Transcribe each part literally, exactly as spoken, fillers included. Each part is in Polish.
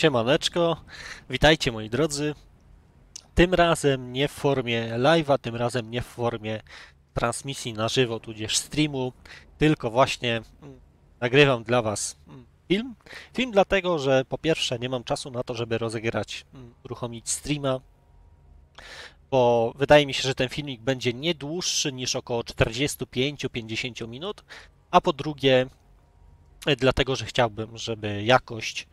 Siemaneczko, witajcie moi drodzy. Tym razem nie w formie live'a, tym razem nie w formie transmisji na żywo, tudzież streamu, tylko właśnie nagrywam dla Was film. Film dlatego, że po pierwsze nie mam czasu na to, żeby rozegrać, uruchomić streama, bo wydaje mi się, że ten filmik będzie nie dłuższy niż około czterdzieści pięć do pięćdziesięciu minut, a po drugie dlatego, że chciałbym, żeby jakość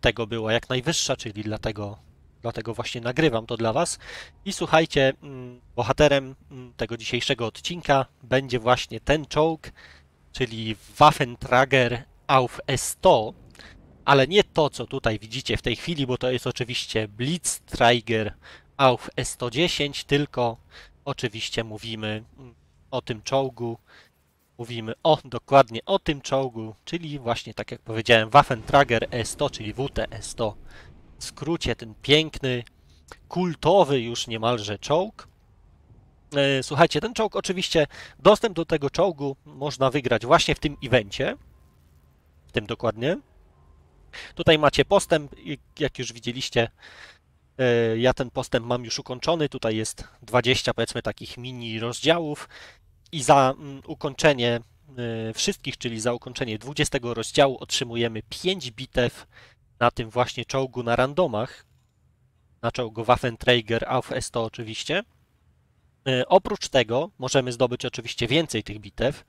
tego była jak najwyższa, czyli dlatego, dlatego właśnie nagrywam to dla Was. I słuchajcie, bohaterem tego dzisiejszego odcinka będzie właśnie ten czołg, czyli Waffenträger auf E sto, ale nie to, co tutaj widzicie w tej chwili, bo to jest oczywiście Blitzträger auf E sto dziesięć, tylko oczywiście mówimy o tym czołgu, Mówimy o, dokładnie o tym czołgu, czyli właśnie, tak jak powiedziałem, Waffenträger E sto, czyli W T E sto. W skrócie ten piękny, kultowy już niemalże czołg. Słuchajcie, ten czołg oczywiście, dostęp do tego czołgu można wygrać właśnie w tym evencie. W tym dokładnie. Tutaj macie postęp, jak już widzieliście, ja ten postęp mam już ukończony. Tutaj jest dwadzieścia, powiedzmy, takich mini rozdziałów. I za ukończenie wszystkich, czyli za ukończenie dwudziestego rozdziału otrzymujemy pięć bitew na tym właśnie czołgu na randomach, na czołgu Waffenträger auf E sto oczywiście. Oprócz tego możemy zdobyć oczywiście więcej tych bitew,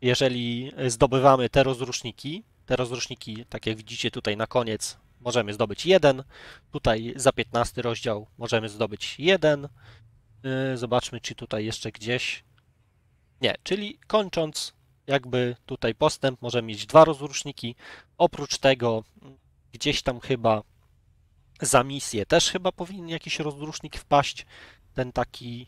jeżeli zdobywamy te rozruszniki. Te rozruszniki, tak jak widzicie tutaj na koniec, możemy zdobyć jeden, tutaj za piętnasty rozdział możemy zdobyć jeden. Zobaczmy, czy tutaj jeszcze gdzieś... Nie, czyli kończąc jakby tutaj postęp, możemy mieć dwa rozruszniki. Oprócz tego gdzieś tam chyba za misję też chyba powinien jakiś rozrusznik wpaść. Ten taki,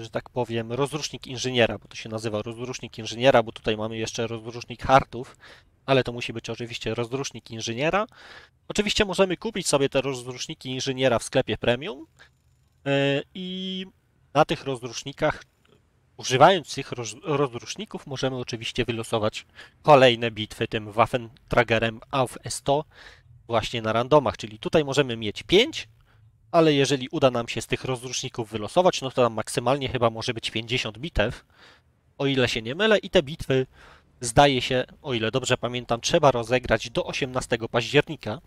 że tak powiem, rozrusznik inżyniera, bo to się nazywa rozrusznik inżyniera, bo tutaj mamy jeszcze rozrusznik hartów, ale to musi być oczywiście rozrusznik inżyniera. Oczywiście możemy kupić sobie te rozruszniki inżyniera w sklepie premium i na tych rozrusznikach, używając tych rozruszników, możemy oczywiście wylosować kolejne bitwy tym Waffentragerem auf E sto właśnie na randomach, czyli tutaj możemy mieć pięć, ale jeżeli uda nam się z tych rozruszników wylosować, no to tam maksymalnie chyba może być pięćdziesiąt bitew, o ile się nie mylę, i te bitwy, zdaje się, o ile dobrze pamiętam, trzeba rozegrać do osiemnastego października.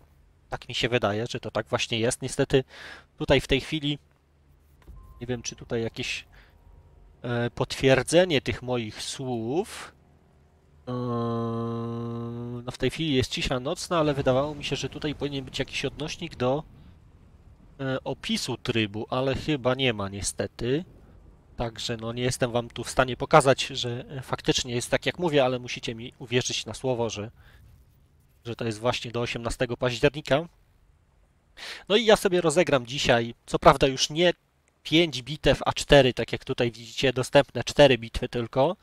Tak mi się wydaje, że to tak właśnie jest. Niestety tutaj w tej chwili, nie wiem, czy tutaj jakieś potwierdzenie tych moich słów. No w tej chwili jest cisza nocna, ale wydawało mi się, że tutaj powinien być jakiś odnośnik do opisu trybu, ale chyba nie ma niestety. Także no nie jestem Wam tu w stanie pokazać, że faktycznie jest tak jak mówię, ale musicie mi uwierzyć na słowo, że, że to jest właśnie do osiemnastego października. No i ja sobie rozegram dzisiaj, co prawda już nie pięć bitew, a cztery, tak jak tutaj widzicie, dostępne cztery bitwy tylko,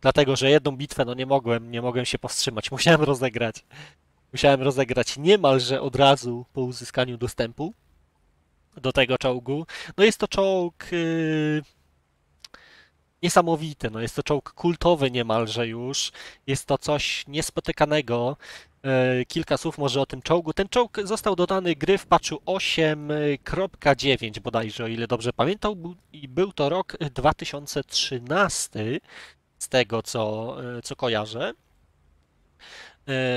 dlatego, że jedną bitwę, no nie mogłem, nie mogłem się powstrzymać, musiałem rozegrać, musiałem rozegrać niemalże od razu po uzyskaniu dostępu do tego czołgu. No jest to czołg yy, niesamowity, no jest to czołg kultowy niemalże już, jest to coś niespotykanego. Kilka słów może o tym czołgu. Ten czołg został dodany gry w patchu osiem kropka dziewięć bodajże, o ile dobrze pamiętam, i był to rok dwa tysiące trzynasty, z tego co, co kojarzę.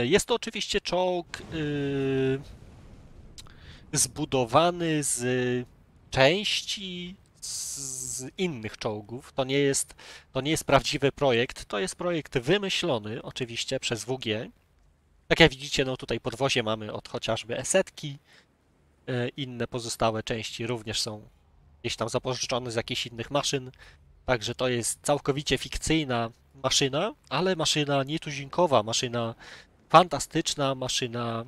Jest to oczywiście czołg zbudowany z części z innych czołgów. To nie jest, to nie jest prawdziwy projekt, to jest projekt wymyślony oczywiście przez W G. Tak jak widzicie, no tutaj podwozie mamy od chociażby esetki, inne pozostałe części również są gdzieś tam zapożyczone z jakichś innych maszyn, także to jest całkowicie fikcyjna maszyna, ale maszyna nietuzinkowa, maszyna fantastyczna, maszyna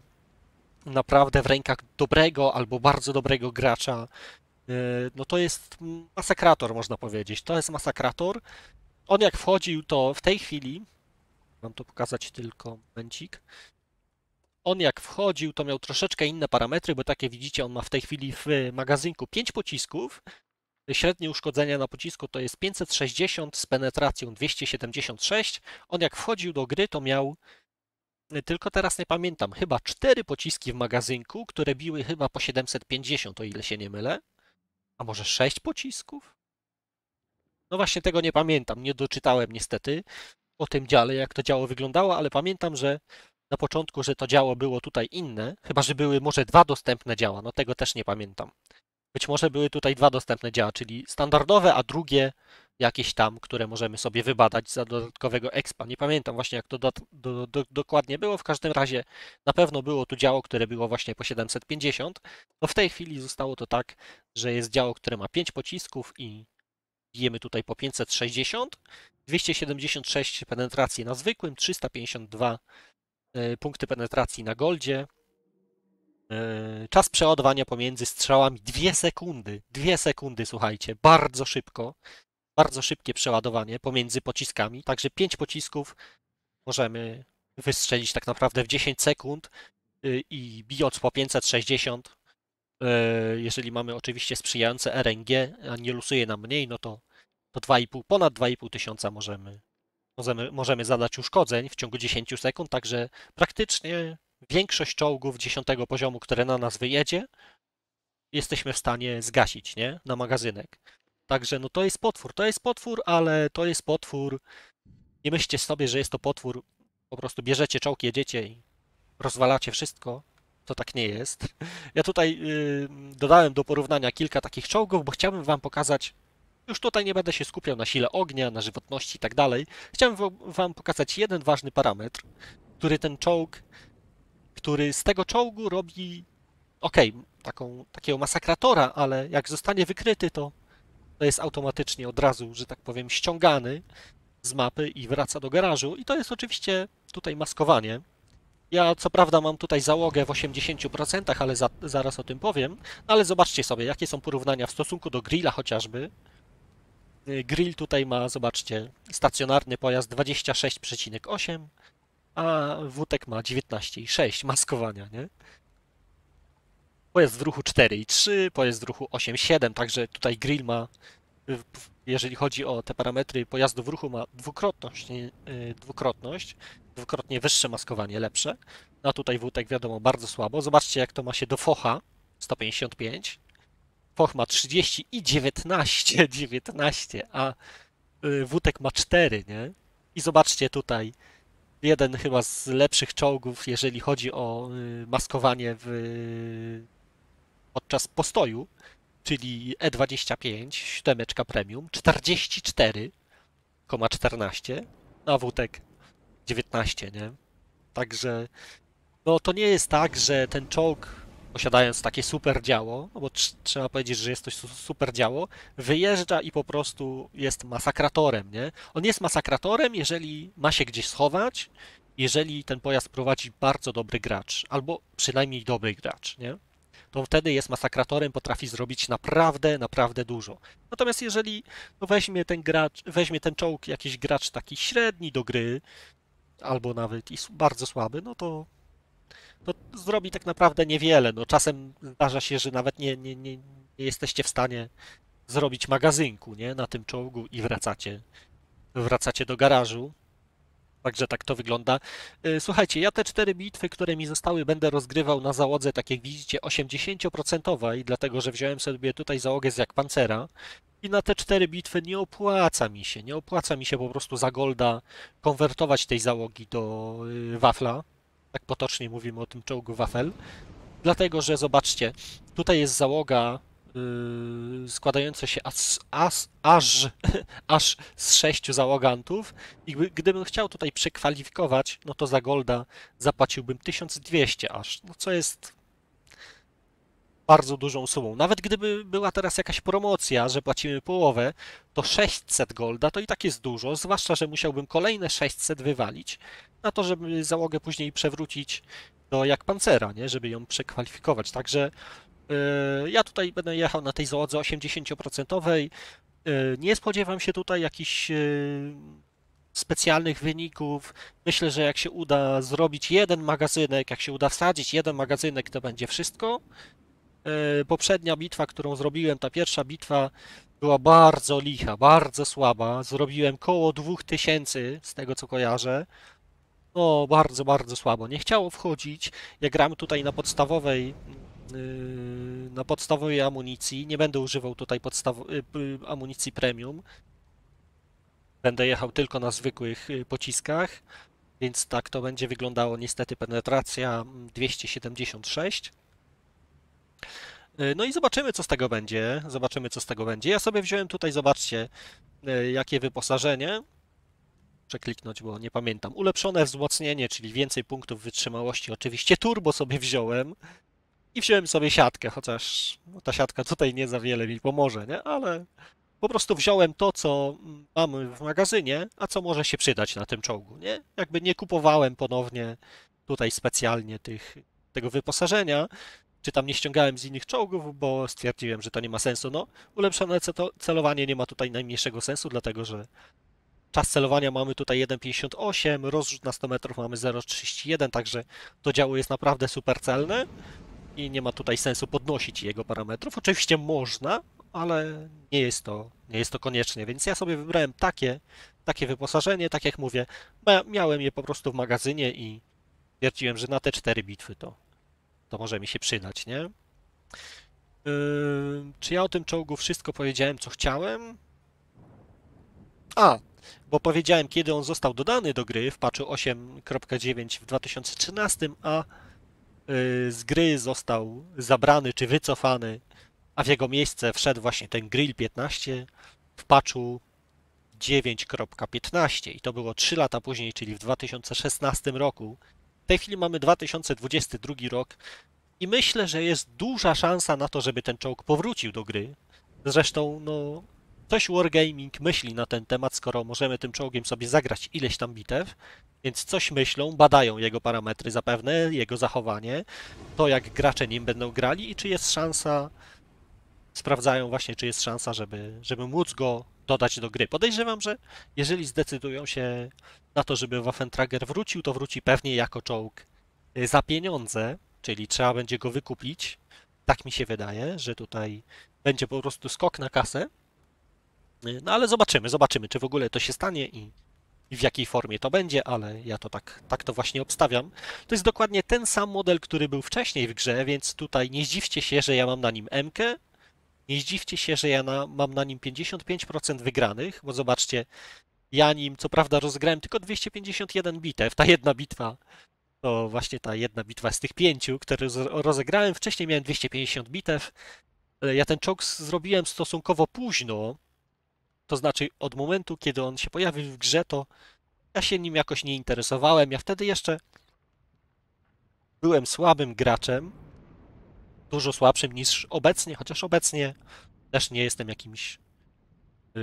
naprawdę w rękach dobrego albo bardzo dobrego gracza. No to jest masakrator, można powiedzieć, to jest masakrator. On jak wchodził, to w tej chwili... Mam to pokazać tylko momencik. On jak wchodził, to miał troszeczkę inne parametry, bo takie widzicie, on ma w tej chwili w magazynku pięć pocisków. Średnie uszkodzenia na pocisku to jest pięćset sześćdziesiąt z penetracją dwieście siedemdziesiąt sześć. On jak wchodził do gry, to miał tylko teraz nie pamiętam, chyba cztery pociski w magazynku, które biły chyba po siedemset pięćdziesiąt, o ile się nie mylę. A może sześć pocisków? No właśnie tego nie pamiętam, nie doczytałem niestety o tym dziale, jak to działo wyglądało, ale pamiętam, że na początku, że to działo było tutaj inne, chyba że były może dwa dostępne działa, no tego też nie pamiętam. Być może były tutaj dwa dostępne działa, czyli standardowe, a drugie jakieś tam, które możemy sobie wybadać za dodatkowego expa. Nie pamiętam właśnie, jak to do, do, do, dokładnie było. W każdym razie na pewno było tu działo, które było właśnie po siedemset pięćdziesiąt. No w tej chwili zostało to tak, że jest działo, które ma pięć pocisków i bijemy tutaj po pięćset sześćdziesiąt, dwieście siedemdziesiąt sześć penetracji na zwykłym, trzysta pięćdziesiąt dwa punkty penetracji na goldzie. Czas przeładowania pomiędzy strzałami dwie sekundy. dwie sekundy, słuchajcie, bardzo szybko. Bardzo szybkie przeładowanie pomiędzy pociskami. Także pięć pocisków możemy wystrzelić tak naprawdę w dziesięć sekund i bijąc po pięćset sześćdziesiąt, jeżeli mamy oczywiście sprzyjające R N G, a nie losuje nam mniej, no to, to dwa i pół, ponad dwa i pół tysiąca możemy, możemy, możemy zadać uszkodzeń w ciągu dziesięć sekund, także praktycznie większość czołgów dziesiątego poziomu, które na nas wyjedzie, jesteśmy w stanie zgasić, nie? Na magazynek. Także no to jest potwór, to jest potwór, ale to jest potwór, nie myślcie sobie, że jest to potwór, po prostu bierzecie czołg, jedziecie i rozwalacie wszystko, to tak nie jest. Ja tutaj yy, dodałem do porównania kilka takich czołgów, bo chciałbym wam pokazać, już tutaj nie będę się skupiał na sile ognia, na żywotności i tak dalej, chciałbym wam pokazać jeden ważny parametr, który ten czołg, który z tego czołgu robi, okej, okay, taką, takiego masakratora, ale jak zostanie wykryty, to to jest automatycznie od razu, że tak powiem, ściągany z mapy i wraca do garażu. I to jest oczywiście tutaj maskowanie. Ja co prawda mam tutaj załogę w osiemdziesięciu procentach, ale za, zaraz o tym powiem. Ale zobaczcie sobie, jakie są porównania w stosunku do Grilla chociażby. Grill tutaj ma, zobaczcie, stacjonarny pojazd dwadzieścia sześć przecinek osiem, a Wutek ma dziewiętnaście przecinek sześć maskowania, nie? Pojazd w ruchu cztery przecinek trzy, pojazd w ruchu osiem przecinek siedem, także tutaj Grill ma, jeżeli chodzi o te parametry pojazdu w ruchu, ma dwukrotność, nie, dwukrotność, dwukrotnie wyższe maskowanie, lepsze. No a tutaj Wutek wiadomo bardzo słabo. Zobaczcie, jak to ma się do Focha, sto pięćdziesiąt pięć. Foch ma trzydzieści i dziewiętnaście, dziewiętnaście, a Wutek ma cztery, nie? I zobaczcie tutaj, jeden chyba z lepszych czołgów, jeżeli chodzi o maskowanie w... podczas postoju, czyli E dwadzieścia pięć, siódemeczka premium, czterdzieści cztery przecinek czternaście, a Wutek dziewiętnaście, nie? Także no to nie jest tak, że ten czołg, posiadając takie super działo, no bo tr- trzeba powiedzieć, że jest to super działo, wyjeżdża i po prostu jest masakratorem, nie? On jest masakratorem, jeżeli ma się gdzieś schować, jeżeli ten pojazd prowadzi bardzo dobry gracz, albo przynajmniej dobry gracz, nie? To wtedy jest masakratorem, potrafi zrobić naprawdę, naprawdę dużo. Natomiast jeżeli no weźmie ten gracz, weźmie ten czołg jakiś gracz taki średni do gry, albo nawet i bardzo słaby, no to to zrobi tak naprawdę niewiele. No, czasem zdarza się, że nawet nie, nie, nie, nie jesteście w stanie zrobić magazynku, nie? Na tym czołgu i wracacie, wracacie do garażu. Także tak to wygląda. Słuchajcie, ja te cztery bitwy, które mi zostały, będę rozgrywał na załodze, tak jak widzicie, osiemdziesięcioprocentowej, dlatego że wziąłem sobie tutaj załogę z jak pancera. I na te cztery bitwy nie opłaca mi się, nie opłaca mi się po prostu za golda konwertować tej załogi do wafla. Tak potocznie mówimy o tym czołgu wafel, dlatego że zobaczcie, tutaj jest załoga yy, składająca się as, as, aż, aż z sześciu załogantów i gdybym chciał tutaj przekwalifikować, no to za golda zapłaciłbym tysiąc dwieście aż, no co jest bardzo dużą sumą. Nawet gdyby była teraz jakaś promocja, że płacimy połowę, to sześćset golda to i tak jest dużo, zwłaszcza, że musiałbym kolejne sześćset wywalić na to, żeby załogę później przewrócić do jak pancera, nie? Żeby ją przekwalifikować. Także yy, ja tutaj będę jechał na tej załodze osiemdziesięcioprocentowej. Yy, nie spodziewam się tutaj jakichś yy, specjalnych wyników. Myślę, że jak się uda zrobić jeden magazynek, jak się uda wsadzić jeden magazynek, to będzie wszystko. Poprzednia bitwa, którą zrobiłem, ta pierwsza bitwa była bardzo licha, bardzo słaba. Zrobiłem koło dwóch tysięcy, z tego co kojarzę. No bardzo, bardzo słabo. Nie chciało wchodzić. Ja gram tutaj na podstawowej na podstawowej amunicji. Nie będę używał tutaj podstaw- amunicji premium. Będę jechał tylko na zwykłych pociskach, więc tak to będzie wyglądało. Niestety penetracja dwieście siedemdziesiąt sześć. No i zobaczymy, co z tego będzie. Zobaczymy, co z tego będzie. Ja sobie wziąłem tutaj, zobaczcie, jakie wyposażenie. Przekliknąć, bo nie pamiętam. Ulepszone wzmocnienie, czyli więcej punktów wytrzymałości. Oczywiście turbo sobie wziąłem. I wziąłem sobie siatkę, chociaż no, ta siatka tutaj nie za wiele mi pomoże, nie? Ale po prostu wziąłem to, co mamy w magazynie, a co może się przydać na tym czołgu, nie? Jakby nie kupowałem ponownie tutaj specjalnie tych, tego wyposażenia, czy tam nie ściągałem z innych czołgów, bo stwierdziłem, że to nie ma sensu. No, ulepszone celowanie nie ma tutaj najmniejszego sensu, dlatego że czas celowania mamy tutaj jeden pięćdziesiąt osiem, rozrzut na sto metrów mamy zero trzydzieści jeden, także to działo jest naprawdę super celne i nie ma tutaj sensu podnosić jego parametrów. Oczywiście można, ale nie jest to, nie jest to koniecznie, więc ja sobie wybrałem takie, takie wyposażenie, tak jak mówię, miałem je po prostu w magazynie i stwierdziłem, że na te cztery bitwy to, to może mi się przydać, nie? Yy, czy ja o tym czołgu wszystko powiedziałem, co chciałem? A, bo powiedziałem, kiedy on został dodany do gry w patchu osiem kropka dziewięć w dwa tysiące trzynastym, a z gry został zabrany czy wycofany, a w jego miejsce wszedł właśnie ten Grill piętnaście w patchu dziewięć kropka piętnaście i to było trzy lata później, czyli w dwa tysiące szesnastym roku. W tej chwili mamy dwa tysiące dwudziesty drugi rok i myślę, że jest duża szansa na to, żeby ten czołg powrócił do gry. Zresztą, no, coś Wargaming myśli na ten temat, skoro możemy tym czołgiem sobie zagrać ileś tam bitew, więc coś myślą, badają jego parametry zapewne, jego zachowanie, to jak gracze nim będą grali i czy jest szansa, sprawdzają właśnie, czy jest szansa, żeby, żeby móc go dodać do gry. Podejrzewam, że jeżeli zdecydują się na to, żeby Waffenträger wrócił, to wróci pewnie jako czołg za pieniądze, czyli trzeba będzie go wykupić. Tak mi się wydaje, że tutaj będzie po prostu skok na kasę. No ale zobaczymy, zobaczymy, czy w ogóle to się stanie i, i w jakiej formie to będzie, ale ja to tak, tak to właśnie obstawiam. To jest dokładnie ten sam model, który był wcześniej w grze, więc tutaj nie zdziwcie się, że ja mam na nim M-kę, nie zdziwcie się, że ja na, mam na nim pięćdziesiąt pięć procent wygranych, bo zobaczcie, ja nim co prawda rozgrałem tylko dwieście pięćdziesiąt jeden bitew, ta jedna bitwa, to właśnie ta jedna bitwa z tych pięciu, które rozegrałem, wcześniej miałem dwieście pięćdziesiąt bitew, ja ten czołg zrobiłem stosunkowo późno. To znaczy od momentu, kiedy on się pojawił w grze, to ja się nim jakoś nie interesowałem. Ja wtedy jeszcze byłem słabym graczem, dużo słabszym niż obecnie, chociaż obecnie też nie jestem jakimś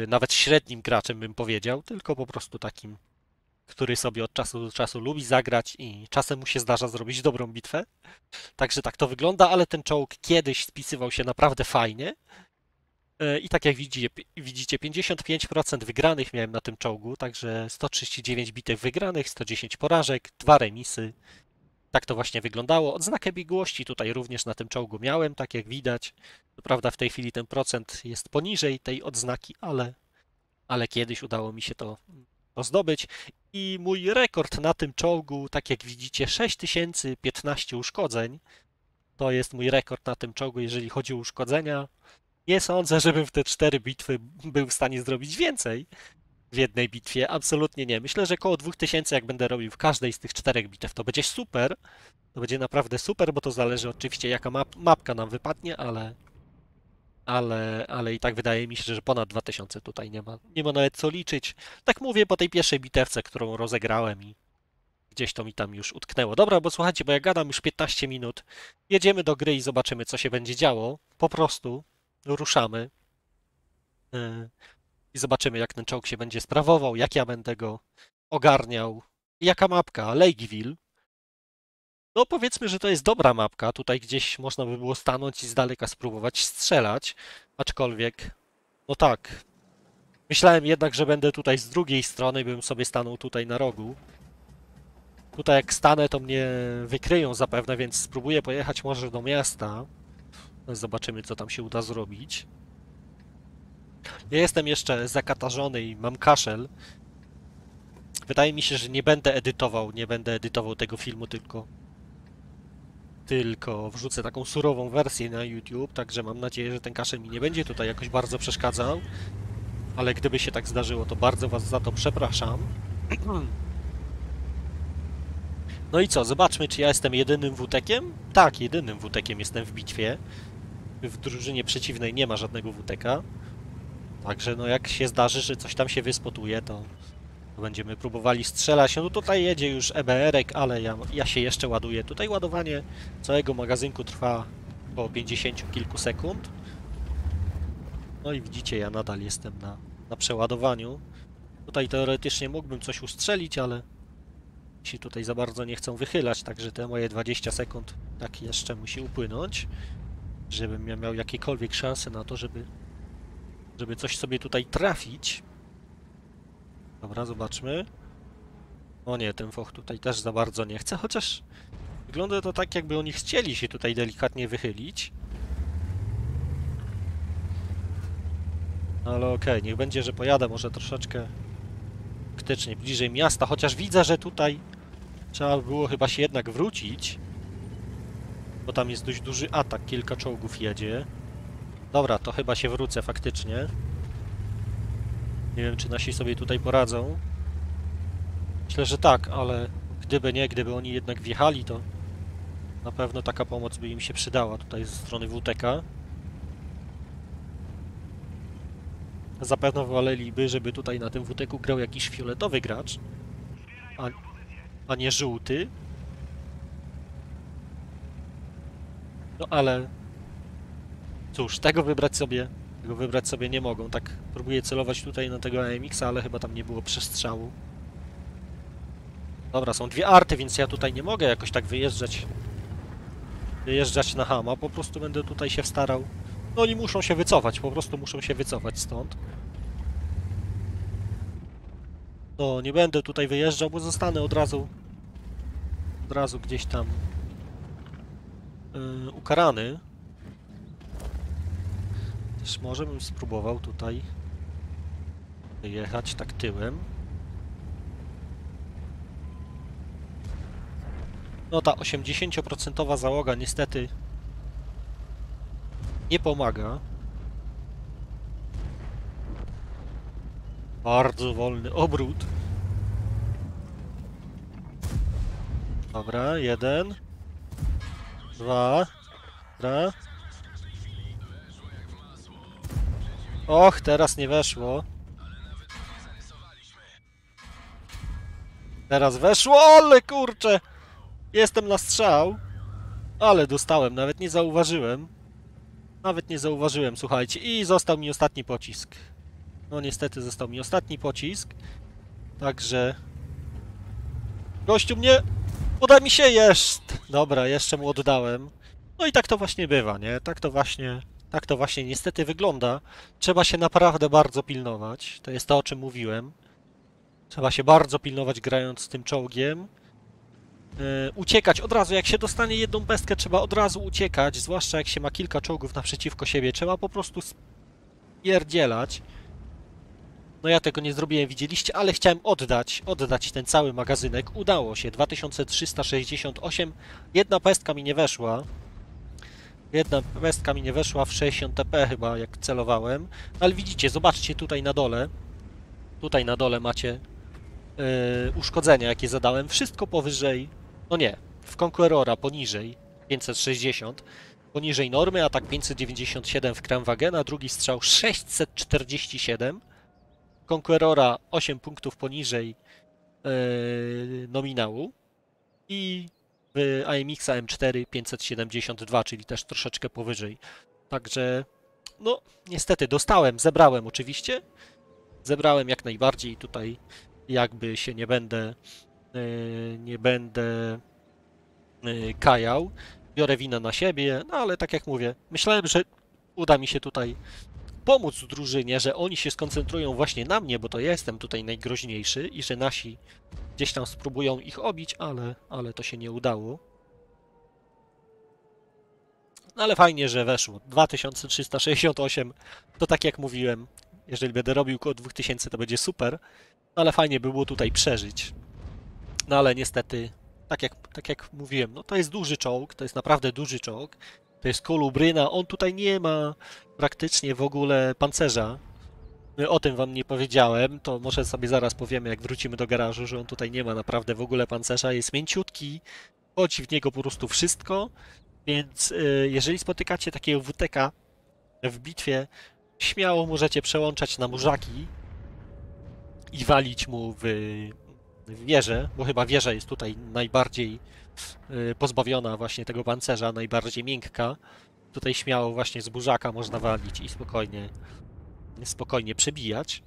nawet średnim graczem, bym powiedział, tylko po prostu takim, który sobie od czasu do czasu lubi zagrać i czasem mu się zdarza zrobić dobrą bitwę. Także tak to wygląda, ale ten czołg kiedyś spisywał się naprawdę fajnie. I tak jak widzicie, pięćdziesiąt pięć procent wygranych miałem na tym czołgu, także sto trzydzieści dziewięć bitew wygranych, sto dziesięć porażek, dwa remisy. Tak to właśnie wyglądało. Odznakę biegłości tutaj również na tym czołgu miałem, tak jak widać. Co prawda w tej chwili ten procent jest poniżej tej odznaki, ale, ale kiedyś udało mi się to, to zdobyć. I mój rekord na tym czołgu, tak jak widzicie, sześć tysięcy piętnaście uszkodzeń. To jest mój rekord na tym czołgu, jeżeli chodzi o uszkodzenia. Nie sądzę, żebym w te cztery bitwy był w stanie zrobić więcej w jednej bitwie. Absolutnie nie. Myślę, że około dwa tysiące, jak będę robił w każdej z tych czterech bitew, to będzie super. To będzie naprawdę super, bo to zależy oczywiście, jaka map, mapka nam wypadnie, ale, ale, ale i tak wydaje mi się, że ponad dwa tysiące tutaj nie ma. Nie ma nawet co liczyć. Tak mówię po tej pierwszej bitewce, którą rozegrałem i gdzieś to mi tam już utknęło. Dobra, bo słuchajcie, bo ja gadam już piętnaście minut. Jedziemy do gry i zobaczymy, co się będzie działo. Po prostu ruszamy i zobaczymy, jak ten czołg się będzie sprawował, jak ja będę go ogarniał. Jaka mapka? Lakeville. No powiedzmy, że to jest dobra mapka. Tutaj gdzieś można by było stanąć i z daleka spróbować strzelać. Aczkolwiek, no tak. Myślałem jednak, że będę tutaj z drugiej strony, bym sobie stanął tutaj na rogu. Tutaj jak stanę, to mnie wykryją zapewne, więc spróbuję pojechać może do miasta. Zobaczymy, co tam się uda zrobić. Ja jestem jeszcze zakatarzony i mam kaszel. Wydaje mi się, że nie będę edytował, nie będę edytował tego filmu, tylko tylko wrzucę taką surową wersję na YouTube, także mam nadzieję, że ten kaszel mi nie będzie tutaj jakoś bardzo przeszkadzał, ale gdyby się tak zdarzyło, to bardzo Was za to przepraszam. No i co, zobaczmy, czy ja jestem jedynym wutekiem? Tak, jedynym wutekiem jestem w bitwie. W drużynie przeciwnej nie ma żadnego wuteka. Także no jak się zdarzy, że coś tam się wyspotuje, to będziemy próbowali strzelać. No tutaj jedzie już E B R ek, ale ja, ja się jeszcze ładuję. Tutaj ładowanie całego magazynku trwa około pięćdziesięciu kilku sekund. No i widzicie, ja nadal jestem na, na przeładowaniu. Tutaj teoretycznie mógłbym coś ustrzelić, ale się tutaj za bardzo nie chcą wychylać, także te moje dwadzieścia sekund tak jeszcze musi upłynąć, żebym ja miał jakiekolwiek szanse na to, żeby żeby coś sobie tutaj trafić. Dobra, zobaczmy. O nie, ten Foch tutaj też za bardzo nie chce, chociaż wygląda to tak, jakby oni chcieli się tutaj delikatnie wychylić. Ale okej, niech będzie, że pojadę może troszeczkę krytycznie bliżej miasta, chociaż widzę, że tutaj trzeba było chyba się jednak wrócić, bo tam jest dość duży atak, kilka czołgów jedzie. Dobra, to chyba się wrócę faktycznie. Nie wiem, czy nasi sobie tutaj poradzą. Myślę, że tak, ale gdyby nie, gdyby oni jednak wjechali, to na pewno taka pomoc by im się przydała tutaj ze strony wutek. Zapewne woleliby, żeby tutaj na tym wuteku grał jakiś fioletowy gracz, a, a nie żółty. No ale cóż, tego wybrać sobie, tego wybrać sobie nie mogą. Tak próbuję celować tutaj na tego A M iksa, ale chyba tam nie było przestrzału. Dobra, są dwie arty, więc ja tutaj nie mogę jakoś tak wyjeżdżać, wyjeżdżać na hama. Po prostu będę tutaj się starał. No oni muszą się wycofać, po prostu muszą się wycofać stąd. No nie będę tutaj wyjeżdżał, bo zostanę od razu, od razu gdzieś tam yy, ukarany. Też może bym spróbował tutaj wyjechać tak tyłem. No ta osiemdziesięcioprocentowa załoga niestety nie pomaga. Bardzo wolny obrót. Dobra, jeden. Dwa. Dobra. Och, teraz nie weszło. Teraz weszło, ale kurczę! Jestem na strzał. Ale dostałem, nawet nie zauważyłem. Nawet nie zauważyłem, słuchajcie. I został mi ostatni pocisk. No niestety został mi ostatni pocisk. Także... Gościu mnie... Uda mi się jest! Dobra, jeszcze mu oddałem. No i tak to właśnie bywa, nie? Tak to właśnie... Tak to właśnie niestety wygląda. Trzeba się naprawdę bardzo pilnować. To jest to, o czym mówiłem. Trzeba się bardzo pilnować grając z tym czołgiem. Uciekać od razu, jak się dostanie jedną bestkę, trzeba od razu uciekać, zwłaszcza jak się ma kilka czołgów naprzeciwko siebie, trzeba po prostu spierdzielać. No ja tego nie zrobiłem, widzieliście, ale chciałem oddać, oddać ten cały magazynek, udało się, dwa tysiące trzysta sześćdziesiąt osiem, jedna pestka mi nie weszła, jedna pestka mi nie weszła w sześćdziesiąt T P chyba, jak celowałem, ale widzicie, zobaczcie tutaj na dole, tutaj na dole macie yy, uszkodzenia, jakie zadałem, wszystko powyżej. No nie, w Conquerora poniżej, pięćset sześćdziesiąt, poniżej normy, atak pięćset dziewięćdziesiąt siedem w Kranwagena, drugi strzał sześćset czterdzieści siedem, Conquerora osiem punktów poniżej yy, nominału i w A M iksa M cztery pięćset siedemdziesiąt dwa, czyli też troszeczkę powyżej. Także, no niestety dostałem, zebrałem oczywiście, zebrałem jak najbardziej tutaj jakby się nie będę... nie będę kajał, biorę winę na siebie, no ale tak jak mówię, myślałem, że uda mi się tutaj pomóc drużynie, że oni się skoncentrują właśnie na mnie, bo to ja jestem tutaj najgroźniejszy i że nasi gdzieś tam spróbują ich obić, ale, ale to się nie udało. No ale fajnie, że weszło. dwa tysiące trzysta sześćdziesiąt osiem, to tak jak mówiłem, jeżeli będę robił koło dwóch tysięcy, to będzie super. No ale fajnie by było tutaj przeżyć. No ale niestety, tak jak, tak jak mówiłem, no to jest duży czołg, to jest naprawdę duży czołg. To jest kolubryna, on tutaj nie ma praktycznie w ogóle pancerza. O tym wam nie powiedziałem, to może sobie zaraz powiemy, jak wrócimy do garażu, że on tutaj nie ma naprawdę w ogóle pancerza, jest mięciutki, chodzi w niego po prostu wszystko, więc jeżeli spotykacie takiego W T K w bitwie, śmiało możecie przełączać na murzaki i walić mu w wieżę, bo chyba wieża jest tutaj najbardziej pozbawiona właśnie tego pancerza, najbardziej miękka. Tutaj śmiało właśnie z burzaka można walić i spokojnie spokojnie przebijać.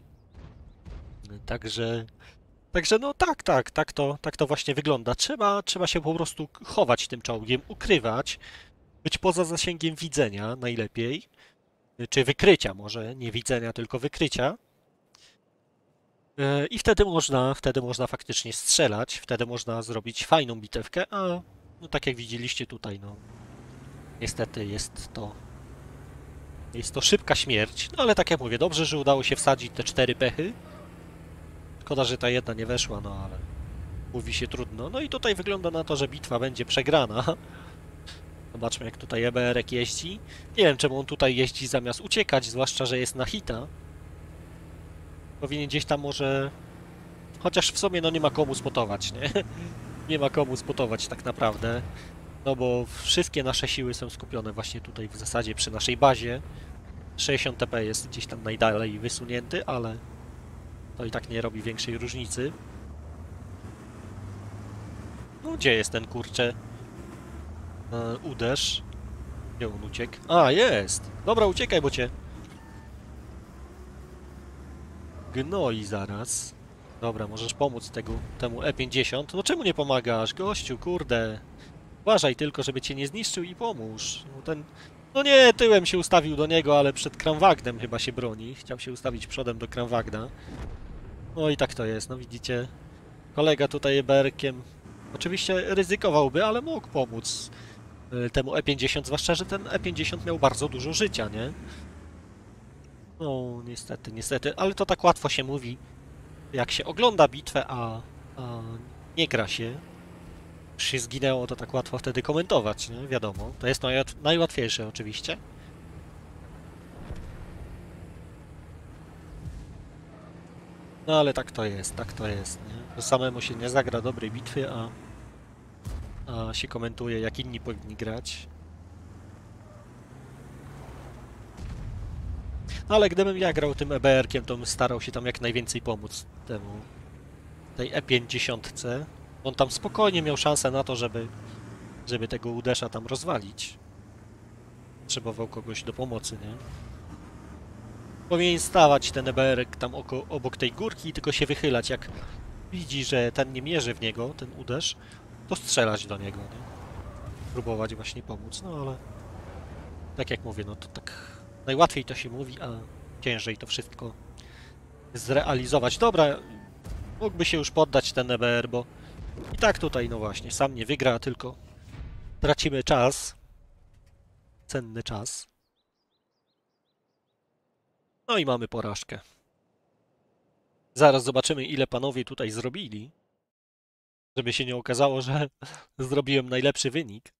Także, także no tak, tak, tak to, tak to właśnie wygląda. Trzeba, trzeba się po prostu chować tym czołgiem, ukrywać, być poza zasięgiem widzenia najlepiej, czy wykrycia może, nie widzenia, tylko wykrycia. I wtedy można, wtedy można faktycznie strzelać, wtedy można zrobić fajną bitewkę, a no tak jak widzieliście tutaj, no niestety jest to jest to szybka śmierć, no ale tak jak mówię, dobrze, że udało się wsadzić te cztery pechy. Szkoda, że ta jedna nie weszła, no ale mówi się trudno. No i tutaj wygląda na to, że bitwa będzie przegrana. Zobaczmy, jak tutaj E B R-ek jeździ. Nie wiem, czemu on tutaj jeździ zamiast uciekać, zwłaszcza, że jest na hita. Powinien gdzieś tam może... Chociaż w sumie no nie ma komu spotować, nie? Nie ma komu spotować tak naprawdę. No bo wszystkie nasze siły są skupione właśnie tutaj w zasadzie przy naszej bazie. sześćdziesiąt T P jest gdzieś tam najdalej wysunięty, ale to i tak nie robi większej różnicy. No gdzie jest ten kurcze? E, uderz. Gdzie on uciekł? A, jest! Dobra, uciekaj, bo cię... Gnoi zaraz. Dobra, możesz pomóc tego, temu E pięćdziesiąt. No czemu nie pomagasz? Gościu, kurde. Uważaj tylko, żeby cię nie zniszczył i pomóż. No, ten... no nie, tyłem się ustawił do niego, ale przed Kranwagnem chyba się broni. Chciał się ustawić przodem do Kranwagna. No i tak to jest, no widzicie. Kolega tutaj E B R-kiem oczywiście ryzykowałby, ale mógł pomóc temu E pięćdziesiąt, zwłaszcza, że ten E pięćdziesiąt miał bardzo dużo życia, nie? No, niestety, niestety, ale to tak łatwo się mówi, jak się ogląda bitwę, a, a nie gra się. Już się zginęło, to tak łatwo wtedy komentować, nie? Wiadomo. To jest najłat najłatwiejsze oczywiście. No, ale tak to jest, tak to jest, nie? To samemu się nie zagra dobrej bitwy, a, a się komentuje, jak inni powinni grać. Ale gdybym ja grał tym E B R-kiem, to bym starał się tam jak najwięcej pomóc temu, tej E pięćdziesiąt. On tam spokojnie miał szansę na to, żeby, żeby tego uderza tam rozwalić. Potrzebował kogoś do pomocy, nie? Powinien stawać ten E B R-ek tam oko, obok tej górki i tylko się wychylać. Jak widzi, że ten nie mierzy w niego, ten uderz, to strzelać do niego, nie? Próbować właśnie pomóc, no ale... Tak jak mówię, no to tak... Najłatwiej to się mówi, a ciężej to wszystko zrealizować. Dobra, mógłby się już poddać ten E B R, bo i tak tutaj, no właśnie, sam nie wygra, tylko tracimy czas. Cenny czas. No i mamy porażkę. Zaraz zobaczymy, ile panowie tutaj zrobili, żeby się nie okazało, że zrobiłem najlepszy wynik.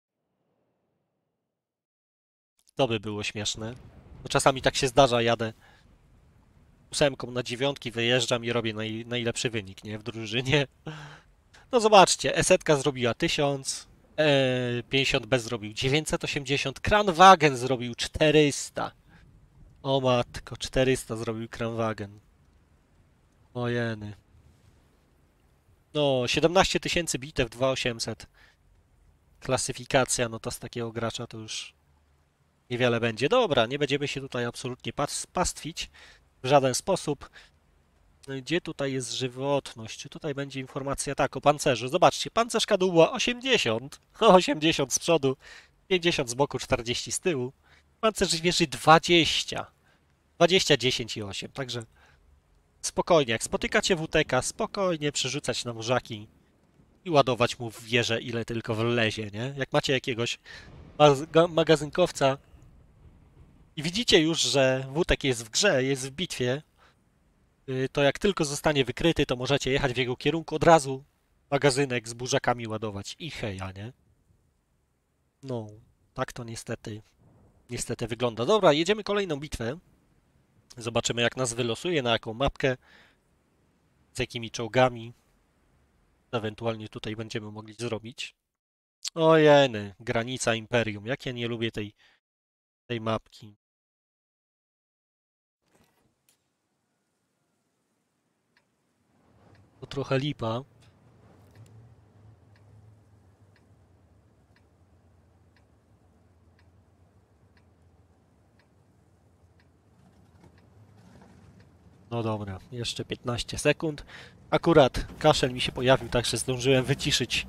To by było śmieszne. No czasami tak się zdarza, jadę ósemką na dziewiątki, wyjeżdżam i robię naj, najlepszy wynik, nie? W drużynie. No zobaczcie, E setka zrobiła tysiąc, E pięćdziesiąt B zrobił dziewięćset osiemdziesiąt, Kranwagen zrobił czterysta. O matko, czterysta zrobił Kranwagen. Ojeny. No, siedemnaście tysięcy bitew, dwa tysiące osiemset. Klasyfikacja, no to z takiego gracza to już... Niewiele będzie. Dobra, nie będziemy się tutaj absolutnie pas pastwić w żaden sposób. Gdzie tutaj jest żywotność? Czy tutaj będzie informacja? Tak, o pancerzu. Zobaczcie, pancerz kadłuba osiemdziesiąt. osiemdziesiąt z przodu, pięćdziesiąt z boku, czterdzieści z tyłu. Pancerz wieży dwadzieścia. dwadzieścia, dziesięć i osiem. Także spokojnie, jak spotykacie W T K, spokojnie przerzucać na murzaki i ładować mu w wieżę, ile tylko wlezie, nie? Jak macie jakiegoś magazynkowca, i widzicie już, że W T K jest w grze, jest w bitwie, to jak tylko zostanie wykryty, to możecie jechać w jego kierunku, od razu magazynek z burzakami ładować i heja, nie? No, tak to niestety, niestety wygląda. Dobra, jedziemy kolejną bitwę. Zobaczymy, jak nas wylosuje, na jaką mapkę, z jakimi czołgami ewentualnie tutaj będziemy mogli zrobić. Ojeny, granica Imperium. Jak ja nie lubię tej, tej mapki. To trochę lipa. No dobra, jeszcze piętnaście sekund. Akurat kaszel mi się pojawił, także zdążyłem wyciszyć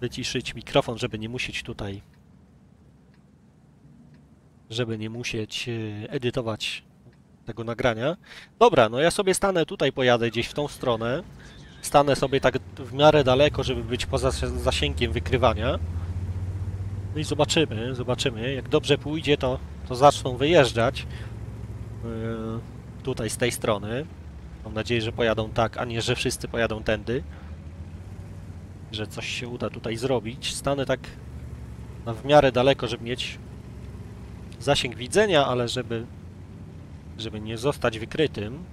wyciszyć mikrofon, żeby nie musieć tutaj żeby nie musieć edytować tego nagrania. Dobra, no ja sobie stanę tutaj, pojadę gdzieś w tą stronę. Stanę sobie tak w miarę daleko, żeby być poza zasięgiem wykrywania. No i zobaczymy, zobaczymy. Jak dobrze pójdzie, to, to zaczną wyjeżdżać. Yy... tutaj z tej strony. Mam nadzieję, że pojadą tak, a nie, że wszyscy pojadą tędy. Że coś się uda tutaj zrobić. Stanę tak na w miarę daleko, żeby mieć zasięg widzenia, ale żeby żeby nie zostać wykrytym.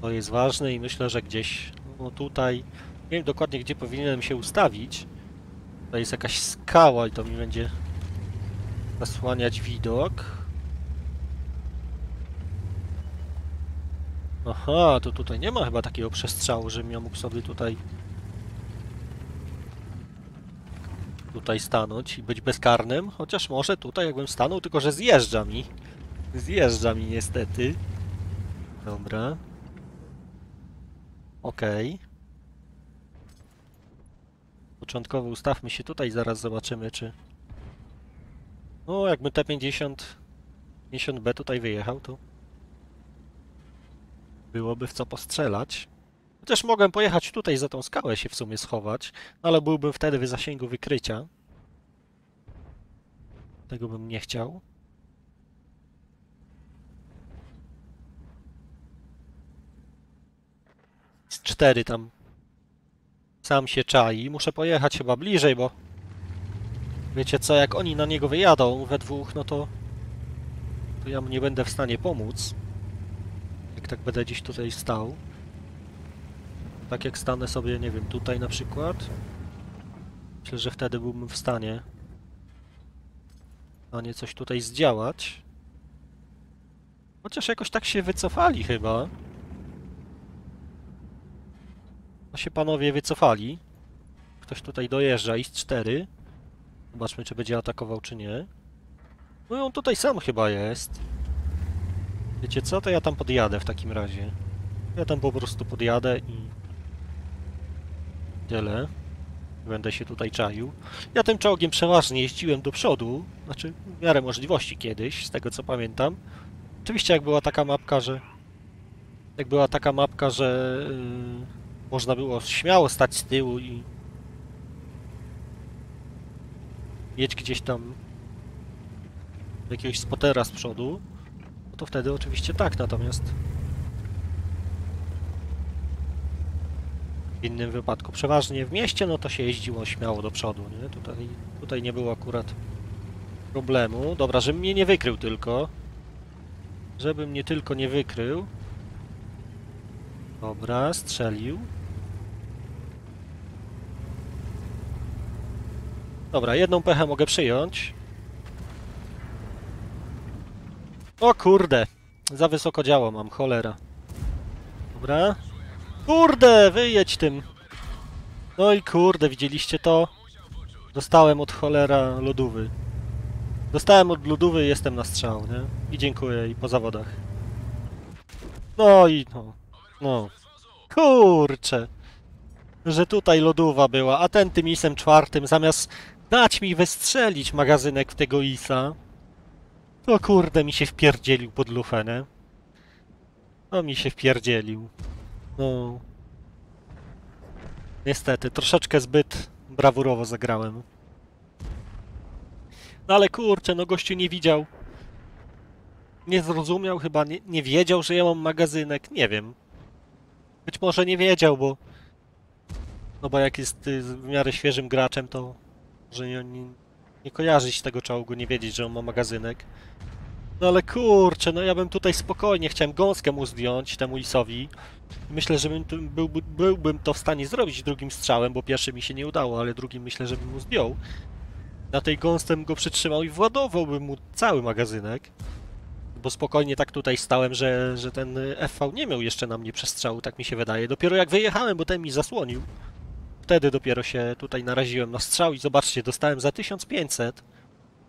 To jest ważne i myślę, że gdzieś no tutaj, nie wiem dokładnie, gdzie powinienem się ustawić. To jest jakaś skała i to mi będzie zasłaniać widok. Aha, to tutaj nie ma chyba takiego przestrzału, żebym ja mógł sobie tutaj tutaj stanąć i być bezkarnym, chociaż może tutaj jakbym stanął, tylko że zjeżdża mi. Zjeżdża mi niestety. Dobra. Okej. Okay. Początkowo ustawmy się tutaj, zaraz zobaczymy, czy... No, jakby T pięćdziesiąt B tutaj wyjechał, to... byłoby w co postrzelać. Chociaż mogłem pojechać tutaj za tą skałę się w sumie schować, ale byłbym wtedy w zasięgu wykrycia. Tego bym nie chciał. Z cztery tam sam się czai. Muszę pojechać chyba bliżej, bo wiecie co, jak oni na niego wyjadą we dwóch, no to, to ja mu nie będę w stanie pomóc. Tak będę dziś tutaj stał. Tak jak stanę sobie, nie wiem, tutaj na przykład. Myślę, że wtedy byłbym w stanie a nie coś tutaj zdziałać. Chociaż jakoś tak się wycofali chyba. No się panowie wycofali. Ktoś tutaj dojeżdża, I S cztery. Zobaczmy, czy będzie atakował, czy nie. No on tutaj sam chyba jest. Wiecie co, to ja tam podjadę w takim razie. Ja tam po prostu podjadę i... tyle. Będę się tutaj czaił. Ja tym czołgiem przeważnie jeździłem do przodu. Znaczy, w miarę możliwości kiedyś, z tego co pamiętam. Oczywiście jak była taka mapka, że... Jak była taka mapka, że... Yy, można było śmiało stać z tyłu i... mieć gdzieś tam... jakiegoś spotera z przodu. To wtedy oczywiście tak, natomiast w innym wypadku, przeważnie w mieście, no to się jeździło śmiało do przodu, nie? Tutaj, tutaj nie było akurat problemu. Dobra, żebym mnie nie wykrył tylko. Żebym mnie tylko nie wykrył. Dobra, strzelił. Dobra, jedną pechę mogę przyjąć. O kurde, za wysoko działa mam, cholera. Dobra. Kurde, wyjedź tym. No i kurde, widzieliście to? Dostałem od cholera lodówy. Dostałem od lodówy i jestem na strzał, nie? I dziękuję, i po zawodach. No i no, no. Kurcze. Że tutaj lodówa była, a ten tym isem czwartym zamiast dać mi wystrzelić magazynek w tego isa... No kurde, mi się wpierdzielił pod lufę, nie? No mi się wpierdzielił. No. Niestety, troszeczkę zbyt brawurowo zagrałem. No ale kurczę, no gościu nie widział. nie zrozumiał chyba, nie, nie wiedział, że ja mam magazynek, nie wiem. Być może nie wiedział, bo... No bo jak jest w miarę świeżym graczem, to że nie, nie, nie kojarzyć tego czołgu, nie wiedzieć, że on ma magazynek. No ale kurczę, no ja bym tutaj spokojnie, chciałem gąskę mu zdjąć, temu I S-owi. Myślę, że bym, był, byłbym to w stanie zrobić drugim strzałem, bo pierwszy mi się nie udało, ale drugim myślę, że bym mu zdjął. Na tej gąsce bym go przytrzymał i władowałbym mu cały magazynek. Bo spokojnie tak tutaj stałem, że, że ten F V nie miał jeszcze na mnie przestrzału, tak mi się wydaje. Dopiero jak wyjechałem, bo ten mi zasłonił. Wtedy dopiero się tutaj naraziłem na strzał i zobaczcie, dostałem za tysiąc pięćset.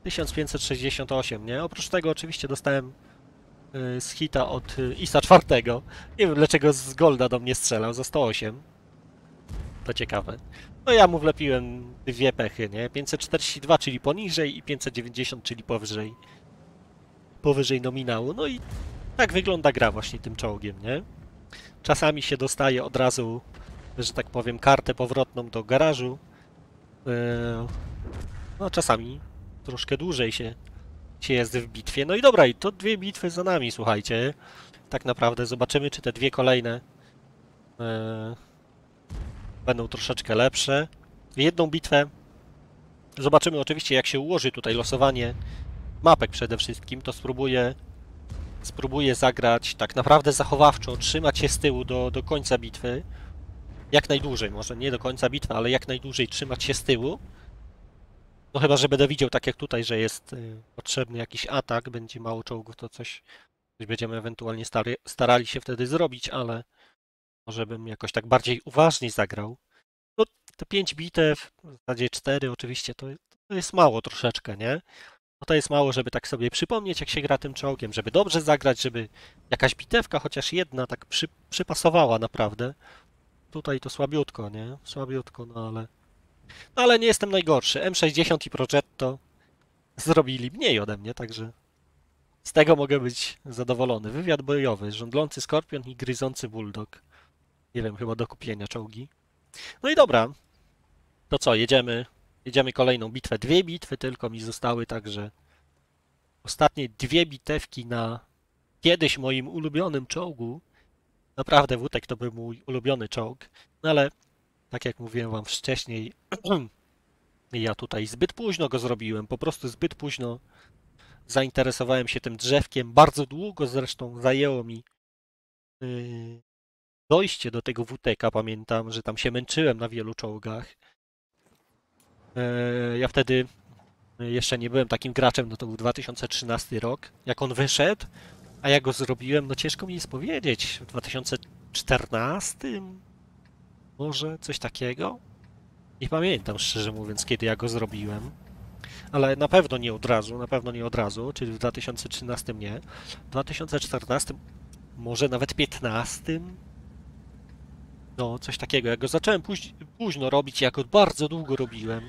tysiąc pięćset sześćdziesiąt osiem, nie? Oprócz tego oczywiście dostałem y, z hita od y, I S-cztery. Nie wiem dlaczego z Golda do mnie strzelał za sto osiem. To ciekawe. No ja mu wlepiłem dwie pechy, nie? pięćset czterdzieści dwa, czyli poniżej i pięćset dziewięćdziesiąt, czyli powyżej. Powyżej nominału. No i tak wygląda gra właśnie tym czołgiem, nie? Czasami się dostaje od razu, że tak powiem, kartę powrotną do garażu. Yy, no czasami troszkę dłużej się, się jest w bitwie. No i dobra, i to dwie bitwy za nami, słuchajcie. Tak naprawdę zobaczymy, czy te dwie kolejne yy, będą troszeczkę lepsze. Jedną bitwę zobaczymy oczywiście, jak się ułoży tutaj losowanie mapek przede wszystkim. To spróbuję, spróbuję zagrać tak naprawdę zachowawczo, trzymać się z tyłu do, do końca bitwy. Jak najdłużej, może nie do końca bitwy, ale jak najdłużej trzymać się z tyłu. No chyba, że będę widział, tak jak tutaj, że jest y, potrzebny jakiś atak, będzie mało czołgów, to coś, coś będziemy ewentualnie stary, starali się wtedy zrobić, ale może bym jakoś tak bardziej uważnie zagrał. No te pięć bitew, w zasadzie cztery oczywiście, to, to jest mało troszeczkę, nie? No to jest mało, żeby tak sobie przypomnieć, jak się gra tym czołgiem, żeby dobrze zagrać, żeby jakaś bitewka, chociaż jedna, tak przy, przypasowała naprawdę. Tutaj to słabiutko, nie? Słabiutko, no ale... No ale nie jestem najgorszy. M sześćdziesiąt i Progetto zrobili mniej ode mnie, także z tego mogę być zadowolony. Wywiad bojowy, żądlący skorpion i gryzący bulldog. Nie wiem, chyba do kupienia czołgi. No i dobra, to co, jedziemy, jedziemy kolejną bitwę. Dwie bitwy tylko mi zostały, także ostatnie dwie bitewki na kiedyś moim ulubionym czołgu. Naprawdę Wutek to był mój ulubiony czołg, no ale tak jak mówiłem wam wcześniej, ja tutaj zbyt późno go zrobiłem, po prostu zbyt późno zainteresowałem się tym drzewkiem. Bardzo długo zresztą zajęło mi yy, dojście do tego Wuteka. Pamiętam, że tam się męczyłem na wielu czołgach. Yy, ja wtedy jeszcze nie byłem takim graczem, no to był dwa tysiące trzynasty rok. Jak on wyszedł, a ja go zrobiłem, no ciężko mi jest powiedzieć, w dwa tysiące czternastym może coś takiego? Nie pamiętam, szczerze mówiąc, kiedy ja go zrobiłem, ale na pewno nie od razu, na pewno nie od razu, czyli w dwa tysiące trzynastym nie. W dwa tysiące czternastym, może nawet piętnastym? No, coś takiego. Ja go zacząłem póź późno robić, ja go bardzo długo robiłem,